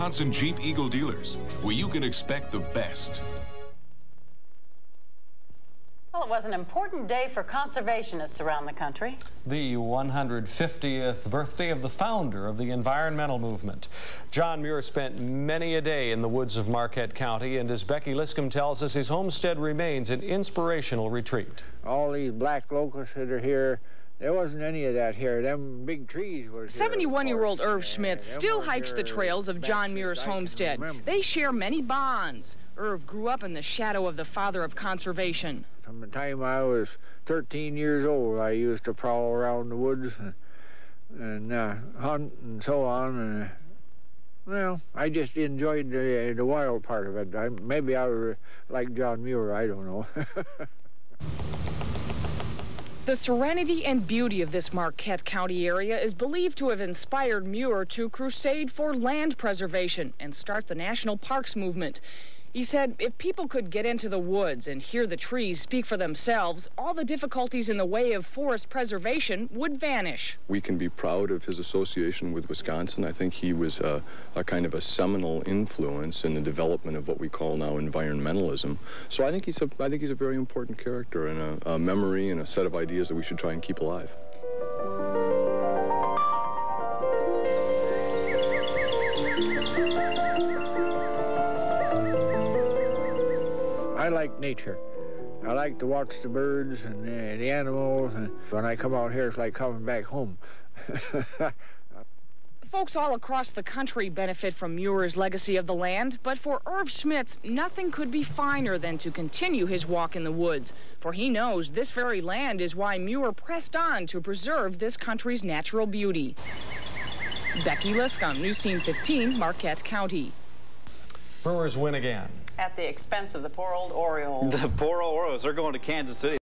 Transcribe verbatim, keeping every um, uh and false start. Wisconsin Jeep Eagle dealers, where you can expect the best. Well, it was an important day for conservationists around the country. The one hundred fiftieth birthday of the founder of the environmental movement. John Muir spent many a day in the woods of Marquette County, and as Becky Liscombe tells us, his homestead remains an inspirational retreat. All these black locusts that are here, there wasn't any of that here. Them big trees were seventy-one-year-old Irv Schmidt still hikes the trails of John Muir's homestead. They share many bonds. Irv grew up in the shadow of the father of conservation. From the time I was thirteen years old, I used to prowl around the woods and, and uh, hunt and so on. And uh, well, I just enjoyed the, the wild part of it. I, maybe I was like John Muir, I don't know. The serenity and beauty of this Marquette County area is believed to have inspired Muir to crusade for land preservation and start the National Parks movement. He said if people could get into the woods and hear the trees speak for themselves, all the difficulties in the way of forest preservation would vanish. We can be proud of his association with Wisconsin. I think he was a, a kind of a seminal influence in the development of what we call now environmentalism. So I think he's a, I think he's a very important character and a, a memory and a set of ideas that we should try and keep alive. I like nature. I like to watch the birds and the, the animals. And when I come out here, it's like coming back home. Folks all across the country benefit from Muir's legacy of the land, but for Irv Schmitz, nothing could be finer than to continue his walk in the woods, for he knows this very land is why Muir pressed on to preserve this country's natural beauty. Becky Liscombe, News Scene fifteen, Marquette County. Brewers win again. At the expense of the poor old Orioles. The poor old Orioles, they're going to Kansas City.